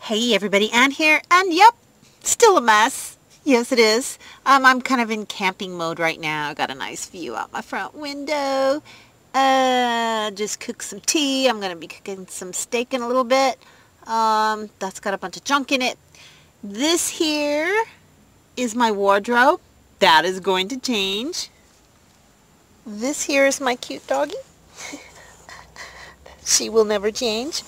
Hey everybody, Ann here, and yep, still a mess. Yes it is. I'm kind of in camping mode right now. I got a nice view out my front window. Just cooked some tea. I'm gonna be cooking some steak in a little bit. That's got a bunch of junk in it. This here is my wardrobe. That is going to change. This here is my cute doggie. She will never change.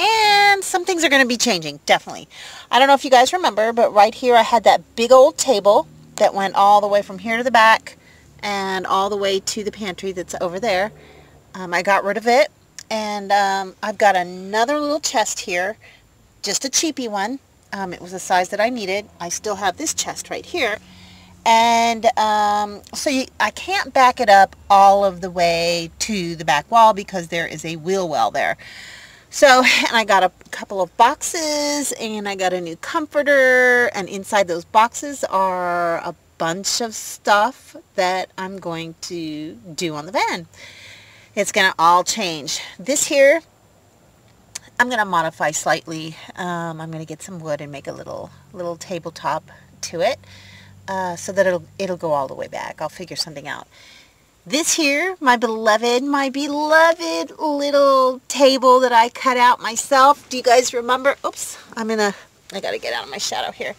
And some things are going to be changing, definitely. I don't know if you guys remember, but right here I had that big old table that went all the way from here to the back and all the way to the pantry that's over there. I got rid of it, and I've got another little chest here, just a cheapy one. It was the size that I needed. I still have this chest right here. And I can't back it up all of the way to the back wall because there is a wheel well there. So, and I got a couple of boxes, and I got a new comforter, and inside those boxes are a bunch of stuff that I'm going to do on the van. It's going to all change. This here, I'm going to modify slightly. I'm going to get some wood and make a little tabletop to it, so that it'll go all the way back. I'll figure something out. This here, my beloved little table that I cut out myself. Do you guys remember? Oops, I gotta get out of my shadow here.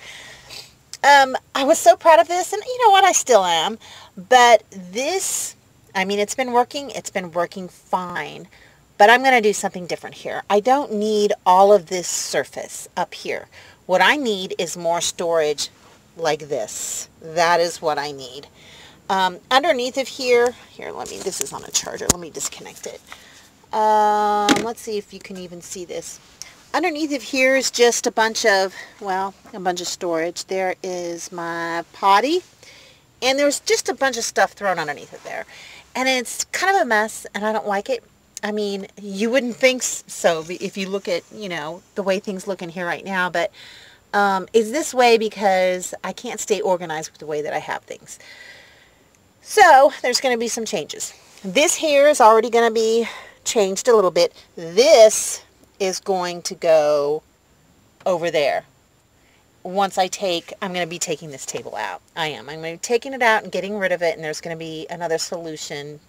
I was so proud of this, and you know what, I still am. But this, I mean, it's been working fine. But I'm gonna do something different here. I don't need all of this surface up here. What I need is more storage like this. That is what I need. Underneath of here, this is on a charger. Let me disconnect it. Let's see if you can even see this. Underneath of here is just a bunch of storage. There is my potty, and there's just a bunch of stuff thrown underneath it there. And it's kind of a mess, and I don't like it. I mean, you wouldn't think so if you look at, you know, the way things look in here right now, but it's this way because I can't stay organized with the way that I have things. So there's going to be some changes. This here is already going to be changed a little bit. This is going to go over there. Once I'm going to be taking this table out. I'm going to be taking it out and getting rid of it, and there's going to be another solution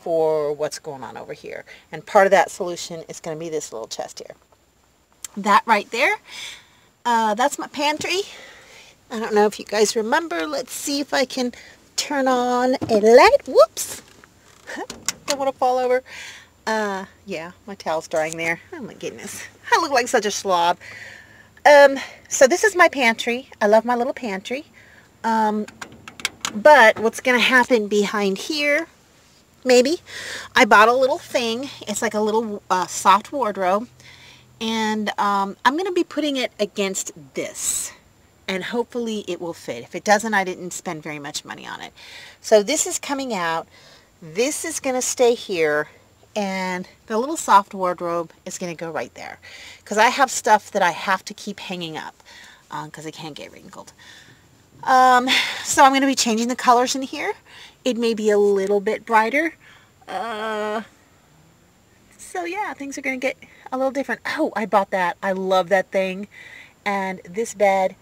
for what's going on over here. And part of that solution is going to be this little chest here. That right there, that's my pantry. I don't know if you guys remember. Let's see if I can turn on a light. Whoops! Don't want to fall over. Yeah, my towel's drying there. Oh my goodness. I look like such a slob. So this is my pantry. I love my little pantry. But what's going to happen behind here, maybe, I bought a little thing. It's like a little soft wardrobe. And I'm going to be putting it against this. And hopefully it will fit. If it doesn't, I didn't spend very much money on it. So this is coming out. This is going to stay here. And the little soft wardrobe is going to go right there. Because I have stuff that I have to keep hanging up. Because it can't get wrinkled. So I'm going to be changing the colors in here. It may be a little bit brighter. So yeah, things are going to get a little different. Oh, I bought that. I love that thing. And this bed.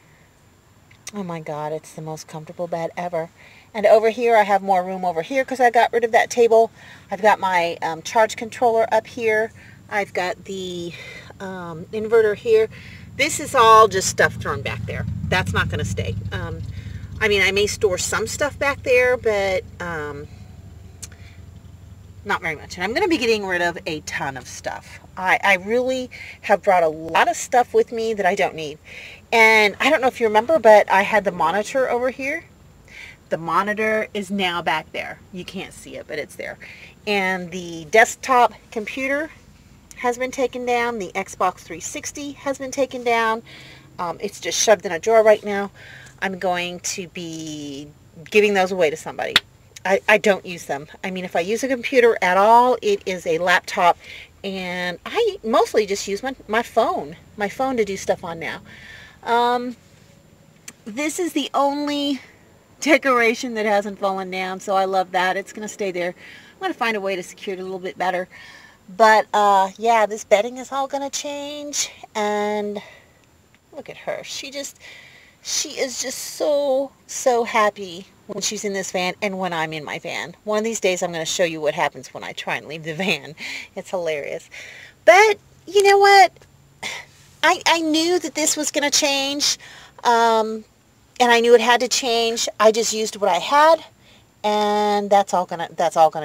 Oh my God, it's the most comfortable bed ever. And over here, I have more room over here because I got rid of that table. I've got my charge controller up here. I've got the inverter here. This is all just stuff thrown back there. That's not going to stay. I mean, I may store some stuff back there, but not very much. And I'm going to be getting rid of a ton of stuff. I really have brought a lot of stuff with me that I don't need. And I don't know if you remember, but I had the monitor over here. The monitor is now back there. You can't see it, but it's there. And the desktop computer has been taken down. The Xbox 360 has been taken down. It's just shoved in a drawer right now. I'm going to be giving those away to somebody. I don't use them. I mean, if I use a computer at all, it is a laptop. And I mostly just use my phone to do stuff on now. This is the only decoration that hasn't fallen down, so I love that. It's going to stay there. I'm going to find a way to secure it a little bit better. But, yeah, this bedding is all going to change. And Look at her. She is just so happy when she's in this van and when I'm in my van. One of these days I'm going to show you what happens when I try and leave the van. It's hilarious. But you know what? I knew that this was going to change, and I knew it had to change. I just used what I had, and that's all gonna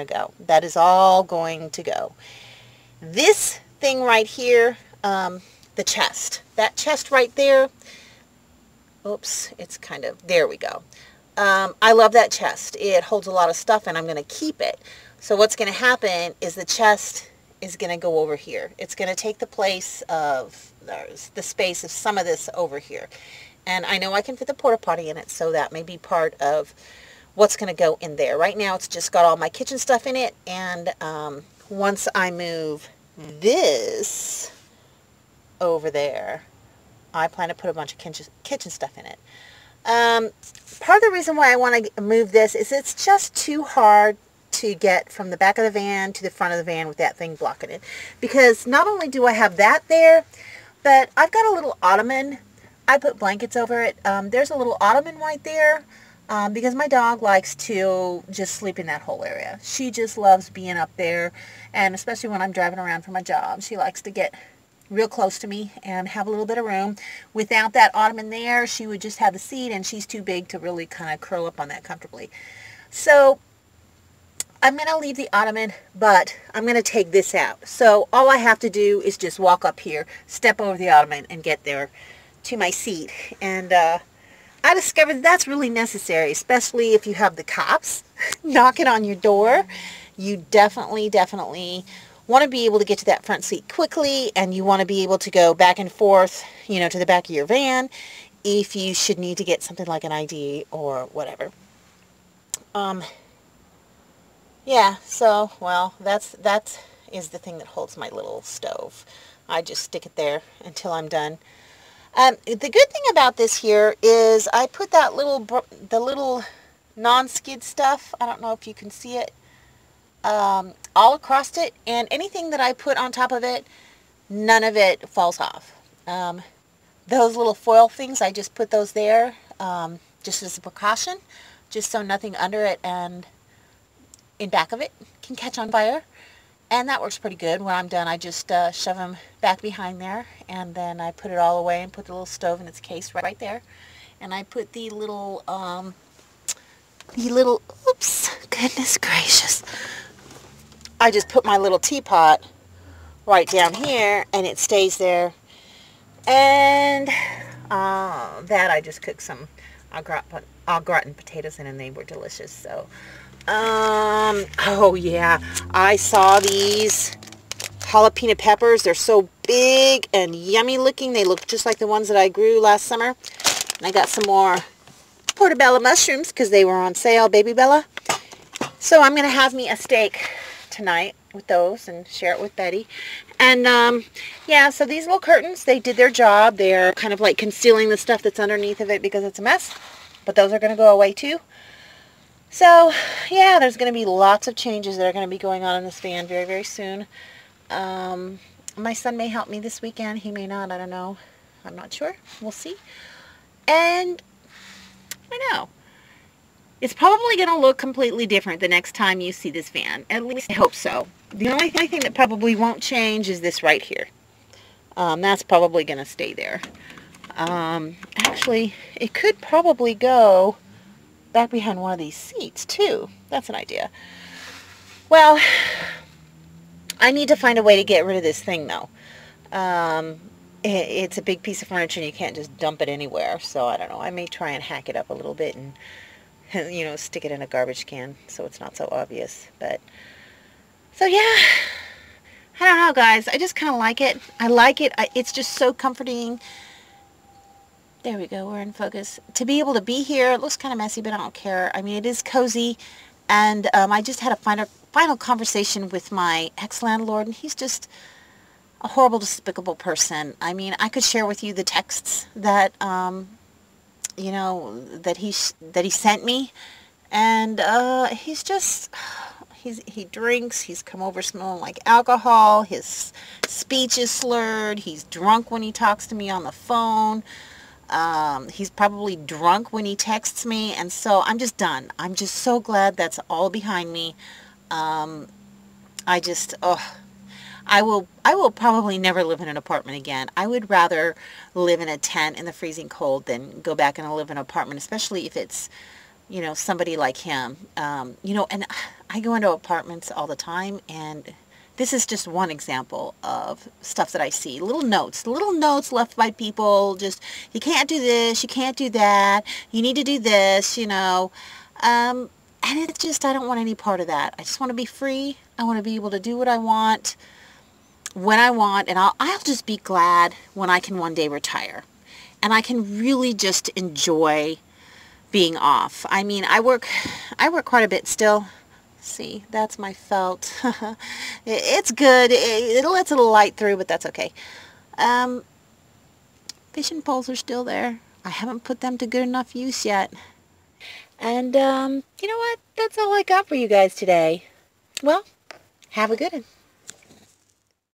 go. That is all going to go. This thing right here, the chest, that chest right there. Oops, it's kind of, there we go. I love that chest. It holds a lot of stuff, and I'm going to keep it. So what's going to happen is the chest is going to go over here. It's going to take the place of, the space of some of this over here. And I know I can fit the porta potty in it, so that may be part of what's going to go in there. Right now it's just got all my kitchen stuff in it, and once I move this over there, I plan to put a bunch of kitchen stuff in it. Part of the reason why I want to move this is it's just too hard to get from the back of the van to the front of the van with that thing blocking it. Because not only do I have that there, but I've got a little ottoman. I put blankets over it. There's a little ottoman right there because my dog likes to just sleep in that whole area. She just loves being up there, and especially when I'm driving around for my job, she likes to get real close to me and have a little bit of room. Without that ottoman there, she would just have the seat, and she's too big to really kind of curl up on that comfortably. So I'm going to leave the ottoman, but I'm going to take this out. So all I have to do is just walk up here, step over the ottoman, and get there to my seat. And I discovered that's really necessary, especially if you have the cops knocking on your door. You definitely want to be able to get to that front seat quickly, and you want to be able to go back and forth, you know, to the back of your van if you should need to get something like an ID or whatever. Yeah, so, well, that is the thing that holds my little stove. I just stick it there until I'm done. The good thing about this here is I put that little non-skid stuff, I don't know if you can see it, all across it, and anything that I put on top of it, none of it falls off. Those little foil things, I just put those there just as a precaution, just so nothing under it and in back of it can catch on fire. And that works pretty good. When I'm done, I just shove them back behind there, and then I put it all away and put the little stove in its case right there. And I put the little, oops, goodness gracious. I just put my little teapot right down here, and it stays there. And that I just cooked some au gratin potatoes in, and they were delicious. So, oh yeah, I saw these jalapeno peppers. They're so big and yummy looking. They look just like the ones that I grew last summer. And I got some more portobello mushrooms because they were on sale, Baby Bella. So I'm going to have me a steak tonight with those and share it with Betty. And yeah, so these little curtains, they did their job. They're kind of like concealing the stuff that's underneath of it because it's a mess, but those are going to go away too. So yeah, there's going to be lots of changes that are going to be going on in this van very, very soon. My son may help me this weekend. He may not. I don't know. I'm not sure. We'll see. And I know it's probably going to look completely different the next time you see this van. At least I hope so. The only thing that probably won't change is this right here. That's probably going to stay there. Actually, it could probably go back behind one of these seats, too. That's an idea. Well, I need to find a way to get rid of this thing, though. It's a big piece of furniture, and you can't just dump it anywhere. So, I don't know. I may try and hack it up a little bit and, you know, stick it in a garbage can so it's not so obvious. But so yeah, I don't know, guys, I just kind of like it. I like it. It's just so comforting. There we go, we're in focus. To be able to be here, it looks kind of messy, but I don't care. I mean, it is cozy. And I just had a final conversation with my ex-landlord, and he's just a horrible, despicable person. I mean, I could share with you the texts that you know, that he sent me, and he's just He drinks. He's come over smelling like alcohol. His speech is slurred. He's drunk when he talks to me on the phone. He's probably drunk when he texts me. And so I'm just done. I'm just so glad that's all behind me. I will probably never live in an apartment again. I would rather live in a tent in the freezing cold than go back and live in an apartment, especially if it's, you know, somebody like him. You know, and I go into apartments all the time, and this is just one example of stuff that I see. Little notes left by people, just, you can't do this, you can't do that, you need to do this, you know. And it's just, I don't want any part of that. I just want to be free. I want to be able to do what I want, when I want, and I'll just be glad when I can one day retire. And I can really just enjoy being off. I mean, I work quite a bit still. See, that's my felt. It's good. It lets a little light through, but that's okay. Fishing poles are still there. I haven't put them to good enough use yet. And you know what? That's all I got for you guys today. Well, have a good one.